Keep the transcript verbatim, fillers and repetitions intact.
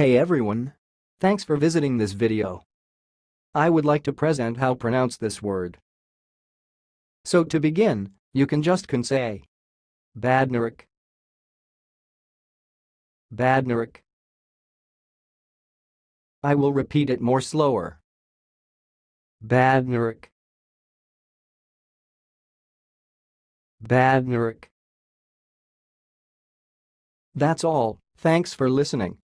Hey everyone! Thanks for visiting this video. I would like to present how pronounce this word. So to begin, you can just can say Badnarik, Badnarik. I will repeat it more slower. Badnarik, Badnarik. That's all. Thanks for listening.